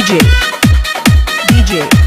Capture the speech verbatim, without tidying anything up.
DJ DJ